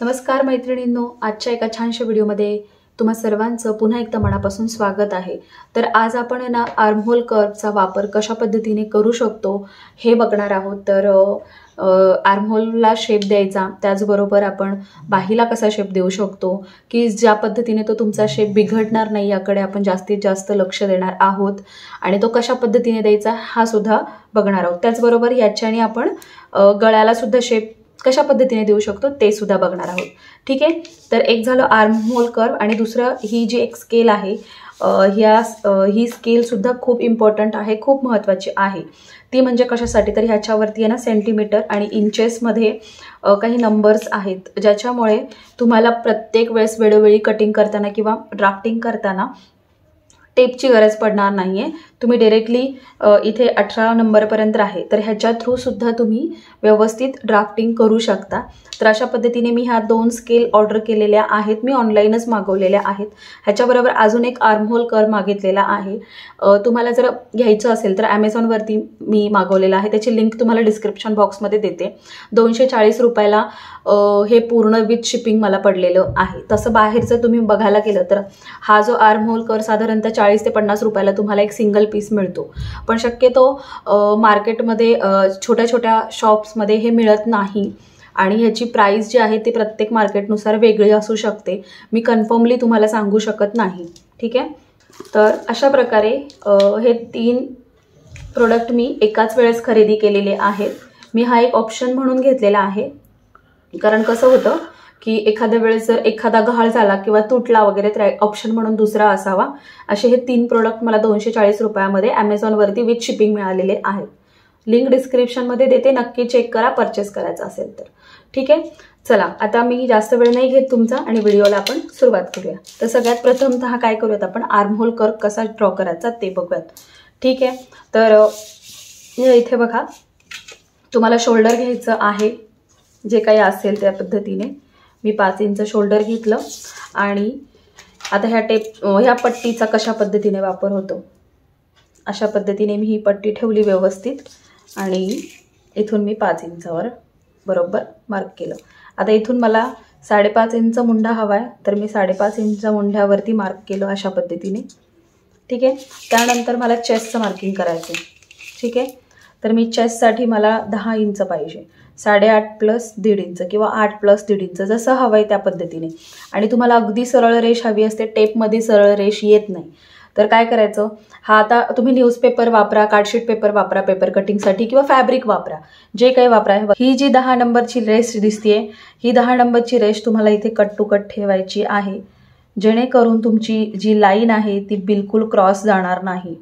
नमस्कार मैत्रिणींनो, आजच्या एका छानशा व्हिडिओमध्ये तुम्हा सर्वांचं पुन्हा एकदा मनापासून स्वागत आहे। तर आज आपण ना आर्महोल कर्वचा वापर कशा पद्धतीने करू शकतो हे बघणार आहोत। तर आर्महोलला शेप द्यायचा, त्याचबरोबर आपण बाहीला कसा शेप देऊ शकतो की ज्या पद्धतीने तो तुमचा शेप बिघडणार नाही याकडे आपण जास्तीत जास्त लक्ष देणार आहोत आणि तो कशा पद्धतीने द्यायचा हा सुद्धा बघणार आहोत। त्याचबरोबर याच्याने आपण गळ्याला सुद्धा शेप कशा पद्धतीने देऊ शकतो ते सुद्धा बघणार आहोत। ठीक आहे, तर एक झालं आर्महोल कर्व आणि दुसरं ही जी एक स्केल आहे ही स्केल सुद्धा खूप इम्पॉर्टंट आहे, खूप महत्त्वाची आहे। ती म्हणजे कशासाठी, तर ह्याच्यावरती आहे ना सेंटीमीटर आणि इंचेस मध्ये काही नंबर्स आहेत ज्याच्यामुळे तुम्हाला प्रत्येक वेळेस वेळोवेळी कटिंग करताना किंवा ड्राफ्टिंग करताना टेपची गरज पडणार नाहीये। तुम्ही डायरेक्टली इथे 18 नंबरपर्यंत आहे तर ह्याच्या थ्रू सुद्धा तुम्ही व्यवस्थित ड्राफ्टिंग करू शकता। तर अशा पद्धतीने मी ह्या दोन स्केल ऑर्डर केलेल्या आहेत, मी ऑनलाइनच मागवलेल्या आहेत। ह्याच्याबरोबर अजून एक आर्महोल कर्व मागितलेला आहे, तुम्हाला जर घ्यायचं असेल तर Amazon वरती मी मागवलेला आहे, त्याची लिंक तुम्हाला डिस्क्रिप्शन बॉक्स मध्ये देते। 240 रुपयाला हे पूर्ण विथ शिपिंग मला पडलेलं आहे। तसं बाहेरचं तुम्ही बघायला गेलं तर हा जो आर्महोल कर्व साधारणतः 40 ते 50 रुपयाला तुम्हाला एक सिंगल पीस मिळतो, पण शक्यतो मार्केटमध्ये छोट्या छोट्या शॉप्समध्ये हे मिळत नाही आणि ह्याची प्राइस जी आहे ती प्रत्येक मार्केटनुसार वेगळी असू शकते, मी कन्फर्मली तुम्हाला सांगू शकत नाही। ठीक आहे, तर अशा प्रकारे हे तीन प्रोडक्ट मी एकाच वेळेस खरेदी केलेले आहेत। मी हा एक ऑप्शन म्हणून घेतलेला आहे, कारण कसं होतं की एखाद्या वेळेस जर एखादा घाळ झाला किंवा तुटला वगैरे तर ऑप्शन म्हणून दुसरा असावा। असे हे तीन प्रोडक्ट मला 240 रुपयामध्ये Amazon वरती विथ शिपिंग मिळालेले आहेत, लिंक डिस्क्रिप्शन मध्ये देते, नक्की चेक करा परचेस करायचं असेल तर। ठीक आहे, चला आता मी जास्त वेळ नाही घेत तुमचा आणि व्हिडिओला आपण सुरुवात करूया। तर सगळ्यात प्रथमतः काय करूयात आपण आर्महोल कर्व कसा ड्रॉ करायचा ते बघूयात। ठीक आहे, तर इथे बघा तुम्हाला शोल्डर घ्यायचं आहे जे काही असेल त्या पद्धतीने, मी 5 इंच शोल्डर घेतलं आणि आता ह्या पट्टीचा कशा पद्धतीने वापर होतो अशा पद्धतीने मी ही पट्टी ठेवली व्यवस्थित आणि इथून मी 5 इंचावर बरोबर मार्क केलं। आता इथून मला 5.5 इंच मुंडा हवा आहे तर मी 5.5 इंच मुंड्यावरती मार्क केलं अशा पद्धतीने। ठीक आहे, त्यानंतर मला चेस्टचं मार्किंग करायचं आहे। ठीक आहे, तर मी चेस्टसाठी मला 10 इंच पाहिजे, 8.5 प्लस 1.5 इंच किंवा 8 प्लस 1.5 इंच जसं हवं आहे त्या पद्धतीने। आणि तुम्हाला अगदी सरळ रेष हवी असते, टेपमध्ये सरळ रेष येत नाही तर काय करायचं, हा आता तुम्ही न्यूजपेपर वापरा, कार्डशीट पेपर वापरा पेपर कटिंगसाठी किंवा फॅब्रिक वापरा, जे काही वापरा ही जी 10 नंबरची रेष दिसते ही 10 नंबरची रेष तुम्हाला इथे कट टू कट ठेवायची आहे, जेणेकरून तुमची जी लाईन आहे ती बिलकुल क्रॉस जाणार नाही।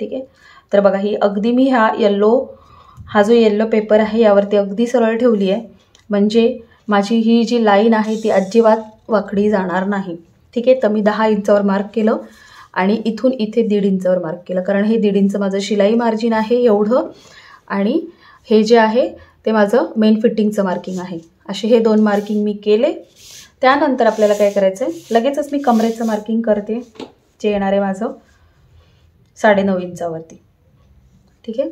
ठीक आहे, तर बघा ही अगदी मी हा जो येल्लो पेपर आहे यावरती अगदी सरळ ठेवली आहे, म्हणजे माझी ही जी लाईन आहे ती अजिबात वाकडी जाणार नाही। ठीक आहे, तर मी 10 इंचावर मार्क केलं आणि इथून इथे 1.5 इंचावर मार्क केलं, कारण हे 1.5 इंच माझं शिलाई मार्जिन आहे एवढं आणि हे जे आहे ते माझं मेन फिटिंगचं मार्किंग आहे। असे हे 2 मार्किंग मी केले। त्यानंतर आपल्याला काय करायचं आहे, लगेचच मी कमरेचं मार्किंग करते जे येणार आहे माझं 9.5 इंचावरती। ठीक आहे,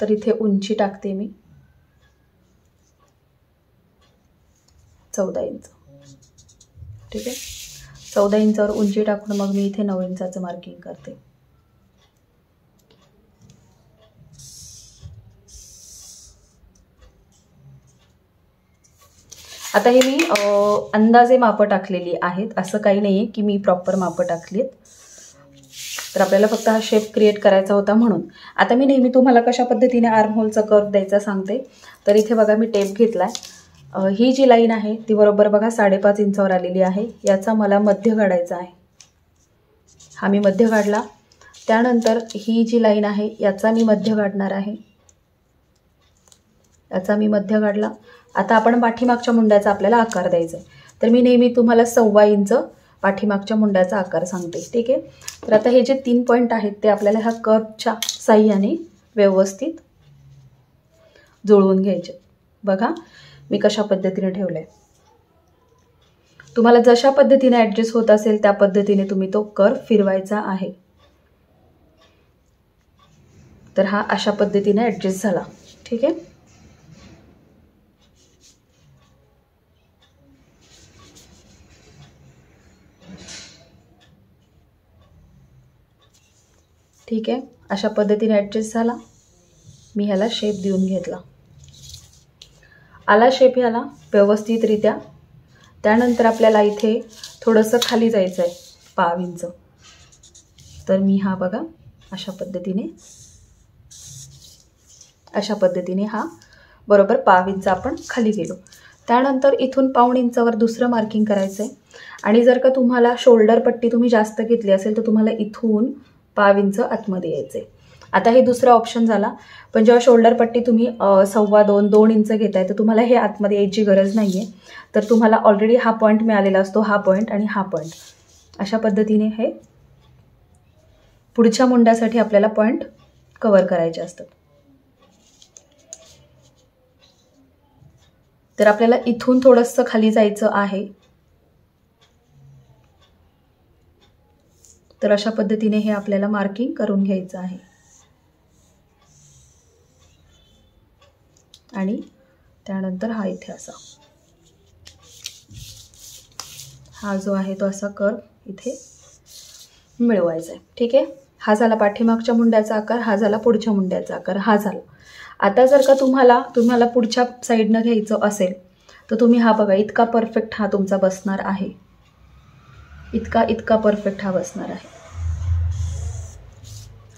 तर इथे उंची टाकते मी 14 इंच। ठीक आहे, 14 इंचावर उंची टाकून मग मी इथे 9 इंचाचं मार्किंग करते। आता हे मी अंदाजे मापं टाकलेली आहेत, असं काही नाही आहे की मी प्रॉपर मापं टाकली आहेत, तर आपल्याला फक्त हा शेप क्रिएट करायचा होता म्हणून। आता मी नेहमी तुम्हाला कशा पद्धतीने आर्महोलचा कर्व द्यायचा सांगते, तर इथे बघा मी टेप घेतला आहे, ही जी लाईन आहे ती बरोबर बघा 5.5 इंचावर आलेली आहे, याचा मला मध्य काढायचा आहे, हा मी मध्य काढला। त्यानंतर ही जी लाईन आहे याचा मी मध्य काढणार आहे, याचा मी मध्य काढला। आता आपण पाठीमागच्या मुंड्याचा आपल्याला आकार द्यायचा आहे, तर मी नेहमी तुम्हाला 1.25 इंच पाठीमागच्या मुंड्याचा आकार सांगते। ठीक आहे, तर आता हे जे 3 पॉईंट आहेत ते आपल्याला ह्या कर्वच्या साह्याने व्यवस्थित जुळवून घ्यायचे। बघा मी कशा पद्धतीने ठेवलं आहे, तुम्हाला जशा पद्धतीने ॲडजस्ट होत असेल त्या पद्धतीने तुम्ही तो कर्व फिरवायचा आहे। तर हा अशा पद्धतीने ॲडजस्ट झाला। ठीक आहे, ठीक आहे, अशा पद्धतीने ॲडजस्ट झाला। मी ह्याला शेप देऊन घेतला, आला शेप ह्याला व्यवस्थितरित्या। त्यानंतर आपल्याला इथे थोडंसं खाली जायचं आहे 5 इंच, तर मी हा बघा अशा पद्धतीने हा बरोबर 5 इंच आपण खाली गेलो। त्यानंतर इथून 1.25 इंचावर दुसरं मार्किंग करायचं आहे। आणि जर का तुम्हाला शोल्डर पट्टी तुम्ही जास्त घेतली असेल तर तुम्हाला इथून 1.25 इंच आतमध्ये यायचं आहे। आता हे दुसरा ऑप्शन झाला, पण जेव्हा शोल्डर पट्टी तुम्ही 2.25 इंच घेताय तर तुम्हाला हे आतमध्ये यायची गरज नाही आहे, तर तुम्हाला ऑलरेडी हा पॉईंट मिळालेला असतो, हा पॉईंट आणि हा पॉईंट। अशा पद्धतीने हे पुढच्या मुंड्यासाठी आपल्याला पॉईंट कव्हर करायचे असतात। तर आपल्याला इथून थोडंसं खाली जायचं आहे, तर अशा पद्धतीने हे आपल्याला मार्किंग करून घ्यायचं आहे। आणि त्यानंतर हा इथे असा हा जो आहे तो असा कर्व इथे मिळवायचा आहे। ठीक आहे, हा झाला पाठीमागच्या मुंड्याचा आकार, हा झाला पुढच्या मुंड्याचा आकार, हा झाला। आता जर का तुम्हाला पुढच्या साईडने घ्यायचं असेल तर तुम्ही हा बघा इतका परफेक्ट हा तुमचा बसणार आहे, इतका परफेक्ट हा बसणार आहे।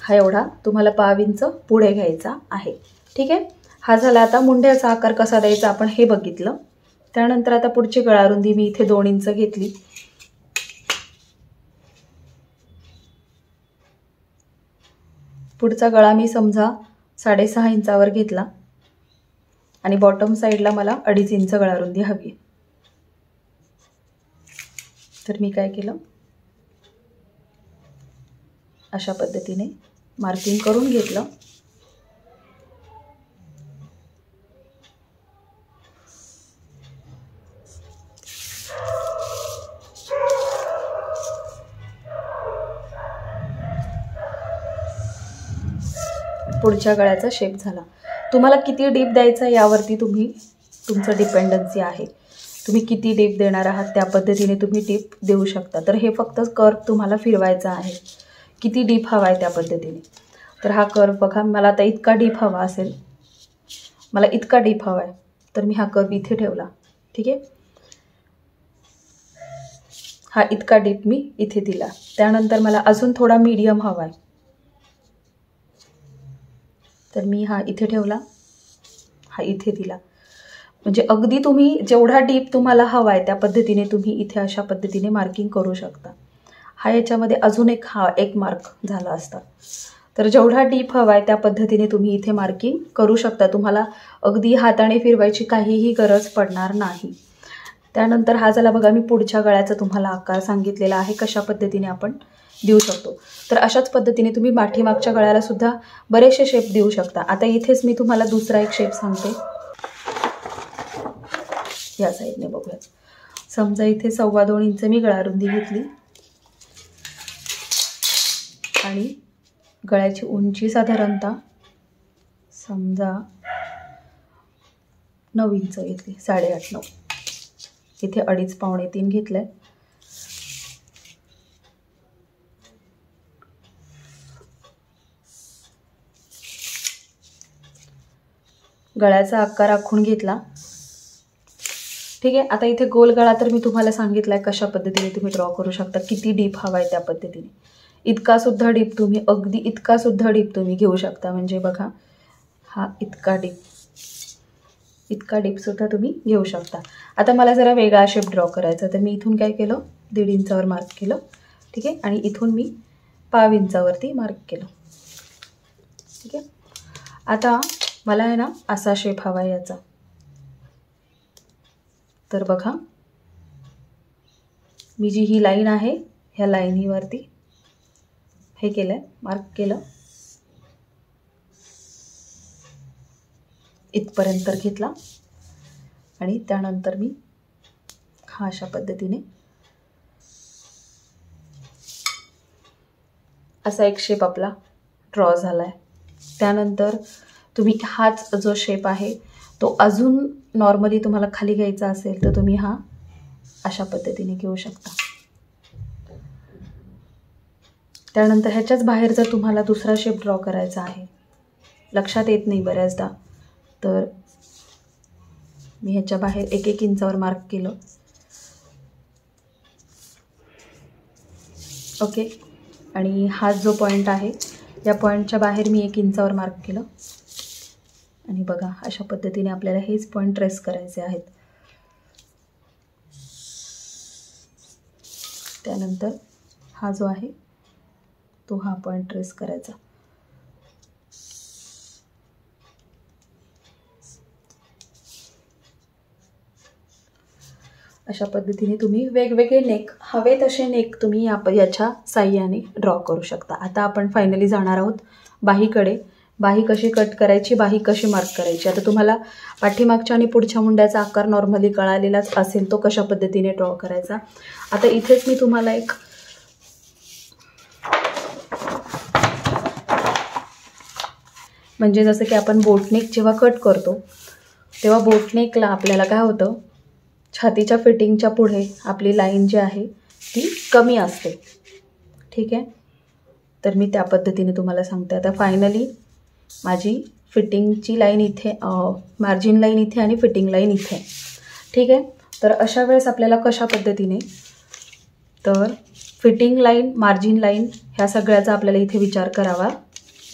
हा एवढा तुम्हाला 1.25 इंच पुढे घ्यायचा आहे। ठीक आहे, हा झाला। आता मुंड्याचा आकार कसा द्यायचा आपण हे बघितलं। त्यानंतर आता पुढची गळारुंदी मी इथे 2 इंच घेतली। पुढचा गळा मी समजा 6.5 इंचावर घेतला आणि बॉटम साईडला मला 2.5 इंच गळारुंदी हवी आहे। तर मी काय केलं अशा पद्धतीने मार्किंग करून घेतलं। पुढच्या गळ्याचा शेप झाला। तुम्हाला किती डीप द्यायचा यावरती तुमचं डिपेंडन्सी आहे, तुम्ही किती डीप देणार आहात त्या पद्धतीने तुम्ही डीप देऊ शकता। तर हे फक्त कर्व तुम्हाला फिरवायचा आहे, किती डीप हवा आहे त्या पद्धतीने। तर हा कर्व बघा, मला आता इतका डीप हवा आहे तर मी हा कर्व इथे ठेवला। ठीक आहे, हा इतका डीप मी इथे दिला। त्यानंतर मला अजून थोडा मीडियम हवा आहे तर मी हा इथे ठेवला, हा इथे दिला। म्हणजे अगदी तुम्ही जेवढा डीप तुम्हाला हवा आहे त्या पद्धतीने तुम्ही इथे अशा पद्धतीने मार्किंग करू शकता। हा याच्यामध्ये अजून एक मार्क झाला असता। तर जेवढा डीप हवा आहे त्या पद्धतीने तुम्ही इथे मार्किंग करू शकता, तुम्हाला अगदी हाताने फिरवायची काहीही गरज पडणार नाही। त्यानंतर हा झाला बघा, मी पुढच्या गळ्याचा तुम्हाला आकार सांगितलेला आहे कशा पद्धतीने आपण देऊ शकतो। तर अशाच पद्धतीने तुम्ही पाठीमागच्या गळ्याला सुद्धा बरेचसे शेप देऊ शकता। आता इथेच मी तुम्हाला दुसरा एक शेप सांगते, या साईडने बघूयात। समजा इथे 2.25 इंच मी गळारुंदी घेतली आणि गळ्याची उंची साधारणतः समजा 9 इंच घेतली, 8.5-9। इथे 2.5-3 घेतलंय। गळ्याचा आकार आखून घेतला। ठीक आहे, आता इथे गोल गळा तर मी तुम्हाला सांगितलाय कशा पद्धतीने तुम्ही ड्रॉ करू शकता, किती डीप हवा आहे त्या पद्धतीने। अगदी इतका सुद्धा डीप तुम्ही घेऊ शकता। म्हणजे बघा हा इतका डीप सुद्धा तुम्ही घेऊ शकता। आता मला जरा वेगळा शेप ड्रॉ करायचा, तर मी इथून काय केलं 1.5 इंचावर मार्क केलं। ठीक आहे, आणि इथून मी 5 इंचावरती मार्क केलं। ठीक आहे, आता मला आहे ना असा शेप हवा आहे याचा। तर बघा मी जी ही लाईन आहे ह्या लाईनीवरती हे केलं, मार्क केलं, इथपर्यंत घेतला। आणि त्यानंतर मी हा अशा पद्धतीने असा एक शेप आपला ड्रॉ झाला आहे। त्यानंतर तुम्ही हाच जो शेप आहे तो अजून नॉर्मली तुम्हाला खाली घ्यायचा असेल तर तुम्ही हा अशा पद्धतीने घेऊ शकता। त्यानंतर ह्याच्याच बाहेरचा तुम्हाला दुसरा शेप ड्रॉ करायचा आहे, लक्षात येत नाही बऱ्याचदा, तर मी ह्याच्या बाहेर एक एक इंचावर मार्क केलं. ओके, आणि हा जो पॉईंट आहे या पॉईंटच्या बाहेर मी एक इंचावर मार्क केलं. आणि बघा अशा पद्धतीने आपल्याला हेच पॉईंट ट्रेस करायचे आहेत. त्यानंतर हा जो आहे तो हा पॉईंट ट्रेस करायचा. अशा पद्धतीने तुम्ही वेगवेगळे नेक हवे तसे नेक तुम्ही याच्या साह्याने ड्रॉ करू शकता. आता आपण फायनली जाणार आहोत बाहीकडे. बाही कशी कट करायची, बाही कशी मार्क करायची. आता तुम्हाला पाठीमागच्या आणि पुढच्या मुंड्याचा आकार नॉर्मली कळालेलाच असेल, तो कशा पद्धतीने ड्रॉ करायचा. आता इथेच मी तुम्हाला एक म्हणजे जसं की आपण बोटनेक जेव्हा कट करतो तेव्हा बोटनेकला आपल्याला काय होतं, छातीच्या फिटिंगच्या पुढे आपली लाईन जी आहे ती कमी असते. ठीक आहे, तर मी त्या पद्धतीने तुम्हाला सांगते. आता फायनली माझी फिटिंगची लाईन इथे, मार्जिन लाईन इथे आणि फिटिंग लाईन इथे. ठीक आहे, तर अशा वेळेस आपल्याला कशा पद्धतीने, तर फिटिंग लाईन मार्जिन लाईन ह्या सगळ्याचा आपल्याला इथे विचार करावा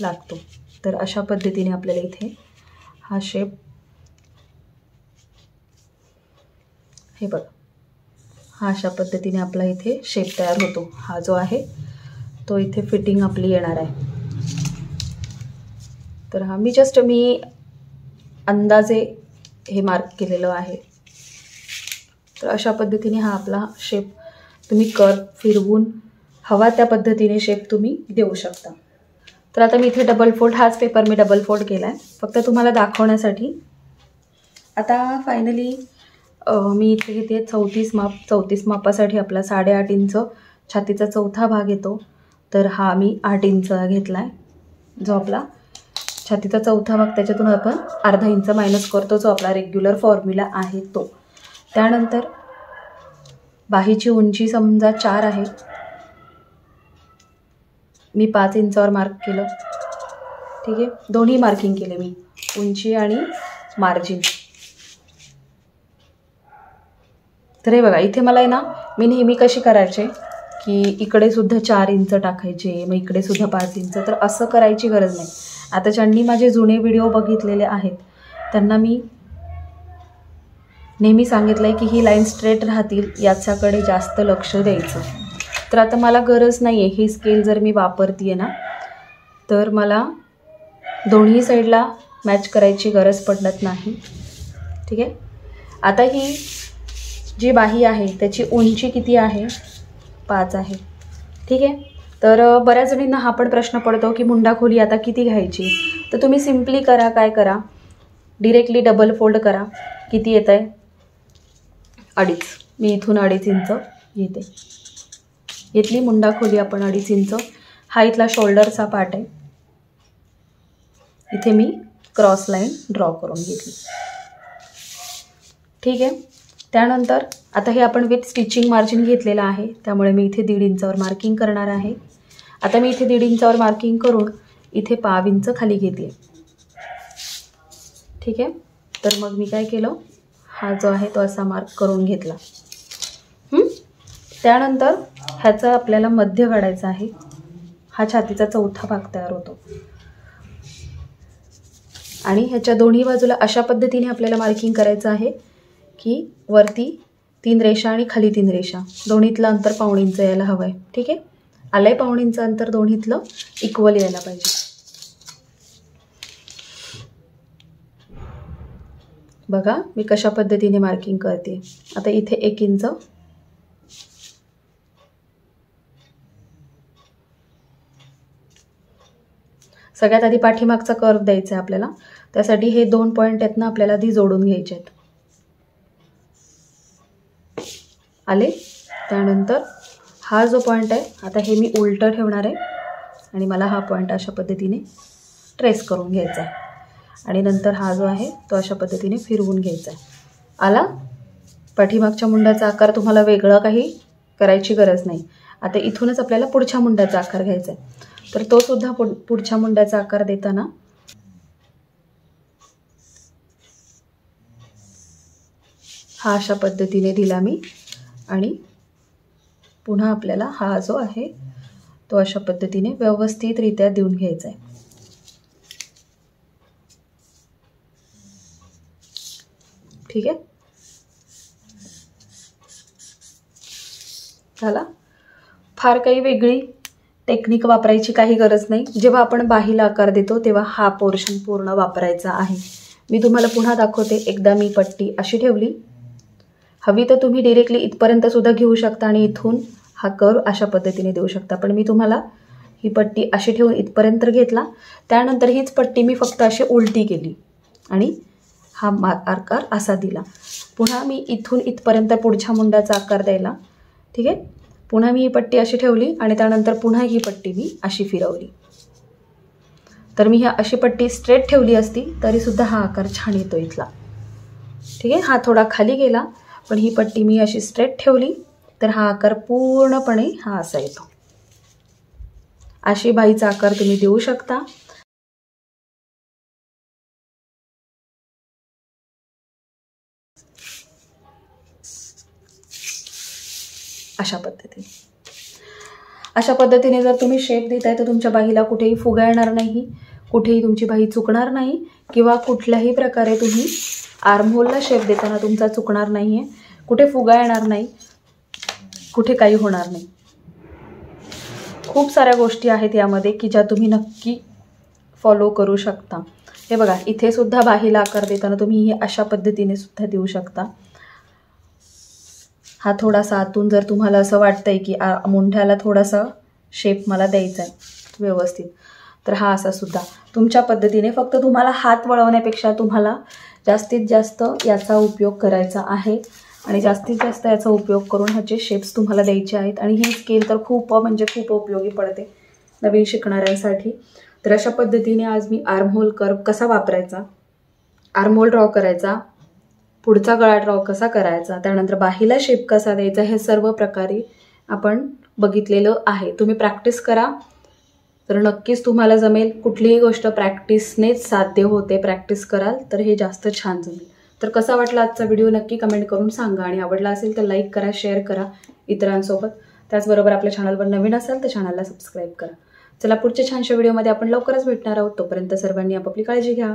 लागतो. तर अशा पद्धतीने आपल्याला इथे हा शेप, हे बघा हा अशा पद्धतीने आपला इथे शेप तयार होतो. हा जो आहे तो इथे फिटिंग आपली येणार आहे. तर हा मी जस्ट मी अंदाजे हे मार्क केलेलं आहे. तर अशा पद्धतीने हा आपला शेप तुम्ही कर्व फिरवून हवा त्या पद्धतीने शेप तुम्ही देऊ शकता. तर आता मी इथे डबल फोल्ड, हाच पेपर मी डबल फोल्ड केला आहे फक्त तुम्हाला दाखवण्यासाठी. आता फायनली मी इथे घेते 34 माप. 34 मापासाठी आपला 8.5 इंच छातीचा चौथा भाग येतो. तर हा मी 8 इंच घेतला आहे, जो आपला छातीचा चौथा भाग, त्याच्यातून आपण 0.5 इंच मायनस करतो, जो आपला रेग्युलर फॉर्म्युला आहे तो. त्यानंतर बाहीची उंची समजा 4 आहे, मी 5 इंचावर मार्क केलं. ठीक आहे, दोन्ही मार्किंग केले मी, उंची आणि मार्जिन. तर हे बघा इथे मला आहे ना, मी नेहमी कशी करायचे की इकडे सुद्धा 4 इंच टाकायचे, मग इकडे सुद्धा 5 इंच, तर असं करायची गरज नाही. आता ज्यांनी माझे जुने व्हिडिओ बघितलेले आहेत त्यांना मी नेहमी सांगितलं आहे की ही लाईन स्ट्रेट राहतील याच्याकडे जास्त लक्ष द्यायचं. तर आता मला गरज नाही आहे, ही स्केल जर मी वापरते आहे ना, तर मला दोन्ही साईडला मॅच करायची गरज पडत नाही. ठीक आहे, आता ही जी बाही आहे त्याची उंची किती आहे, 5 आहे. ठीक आहे, तर बऱ्याच जणींना हा पण प्रश्न पडतो की मुंडा खोली आता किती घ्यायची. तर तुम्ही सिम्पली करा, काय करा, डिरेक्टली डबल फोल्ड करा. किती येत आहे, 2.5. मी इथून 2.5 इंच घेते, इथली मुंडा खोली आपण 2.5 इंच. हा इथला शोल्डरचा पार्ट आहे, इथे मी क्रॉस लाईन ड्रॉ करून घेतली. ठीक आहे, त्यानंतर आता हे आपण विथ स्टिचिंग मार्जिन घेतलेलं आहे, त्यामुळे मी इथे 1.5 इंचावर मार्किंग करणार आहे. आता मी इथे 1.5 इंचावर मार्किंग करून इथे 0.25 इंच खाली घेतली. ठीक आहे, तर मग मी काय केलं, हा जो आहे तो असा मार्क करून घेतला. त्यानंतर ह्याचा आपल्याला मध्य काढायचा आहे. हा छातीचा चौथा भाग तयार होतो आणि ह्याच्या दोन्ही बाजूला अशा पद्धतीने आपल्याला मार्किंग करायचं आहे की वरती 3 रेषा आणि खाली 3 रेषा, दोन्हीतलं अंतर 0.25 इंच यायला हवं आहे. ठीक आहे, आलं आहे 0.25 इंच अंतर, दोन्हीतलं इक्वल यायला पाहिजे. बघा मी कशा पद्धतीने मार्किंग करते. आता इथे 1 इंच, सगळ्यात आधी पाठीमागचा कर्व द्यायचा आहे आपल्याला, त्यासाठी हे 2 पॉईंट आहेत ना आपल्याला आधी जोडून घ्यायचे आहेत. आले, त्यानंतर हा जो पॉईंट आहे आता हे मी उलटं ठेवणार आहे आणि मला हा पॉईंट अशा पद्धतीने ट्रेस करून घ्यायचा आहे. आणि नंतर हा जो आहे तो अशा पद्धतीने फिरवून घ्यायचा आहे. आला, पाठीमागच्या मुंडाचा आकार तुम्हाला वेगळं काही करायची गरज नाही. आता इथूनच आपल्याला पुढच्या मुंड्याचा आकार घ्यायचा आहे, तर तो सुद्धा पुढच्या मुंड्याचा आकार देताना हा अशा पद्धतीने दिला मी, आणि पुन्हा आपल्याला हा जो आहे तो अशा पद्धतीने व्यवस्थितरित्या देऊन घ्यायचा आहे. ठीक आहे, झाला. फार काही वेगळी टेक्निक वापरायची काही गरज नाही. जेव्हा आपण बाहीला आकार देतो तेव्हा हा पोर्शन पूर्ण वापरायचा आहे. मी तुम्हाला पुन्हा दाखवते. एकदा मी पट्टी अशी ठेवली, हवी तर तुम्ही डायरेक्टली इथपर्यंत सुद्धा घेऊ शकता आणि इथून हा कर्व अशा पद्धतीने देऊ शकता, पण मी तुम्हाला ही पट्टी अशी ठेवून इथपर्यंत घेतला. त्यानंतर हीच पट्टी मी फक्त अशी उलटी केली आणि हा आकार असा दिला. पुन्हा मी इथून इथपर्यंत पुढच्या मुंड्याचा आकार द्यायला, ठीक आहे. पुन्हा मी ही पट्टी अशी ठेवली आणि त्यानंतर पुन्हा ही पट्टी मी अशी फिरवली. तर मी ही अशी पट्टी स्ट्रेट ठेवली असती तरीसुद्धा हा आकार छान येतो इथला. ठीक आहे, हा थोडा खाली गेला पण ही पट्टी मी अशी स्ट्रेट ठेवली तर हा आकार पूर्णपणे हा असा येतो. अशी बाहीचा आकार तुम्ही देऊ शकता. अशा पद्धतीने जर तुम्ही शेप देताय तर तुमच्या बाहीला कुठेही फुगा येणार नाही, कुठेही तुमची बाही चुकणार नाही, किंवा कुठल्याही प्रकारे तुम्ही आर्महोलला शेप देताना तुमचा चुकणार नाही आहे, कुठे फुगा येणार नाही, कुठे काही होणार नाही. खूप साऱ्या गोष्टी आहेत यामध्ये की ज्या तुम्ही नक्की फॉलो करू शकता. हे बघा, इथे सुद्धा बाहीला आकार देताना तुम्ही हे अशा पद्धतीने सुद्धा देऊ शकता. हा थोडासा आतून जर तुम्हाला असं वाटतंय की मुंढ्याला थोडासा शेप मला द्यायचा आहे व्यवस्थित, तर हा असा सुद्धा तुमच्या पद्धतीने. फक्त तुम्हाला हात वळवण्यापेक्षा तुम्हाला जास्तीत जास्त याचा उपयोग करायचा आहे आणि जास्तीत जास्त याचा उपयोग करून ह्याचे शेप्स तुम्हाला द्यायचे आहेत. आणि ही स्केल तर खूप उपयोगी पडते नवीन शिकणाऱ्यांसाठी. तर अशा पद्धतीने आज मी आर्महोल कर्व कसा वापरायचा, आर्महोल ड्रॉ करायचा, पुढचा गळा ड्रॉ कसा करायचा, त्यानंतर बाहीला शेप कसा द्यायचा, हे सर्व प्रकारे आपण बघितलेलं आहे. तुम्ही प्रॅक्टिस करा तर नक्कीच तुम्हाला जमेल. कुठलीही गोष्ट प्रॅक्टिसनेच साध्य होते. प्रॅक्टिस कराल तर हे जास्त छान जमेल. तर कसा वाटला आजचा व्हिडिओ नक्की कमेंट करून सांगा, आणि आवडला असेल तर लाईक करा, शेअर करा इतरांसोबत. त्याचबरोबर आपल्या चॅनलवर नवीन असाल तर चॅनलला सबस्क्राईब करा. चला, पुढच्या छानशा व्हिडिओमध्ये आपण लवकरच भेटणार आहोत. तोपर्यंत सर्वांनी आपापली काळजी घ्या.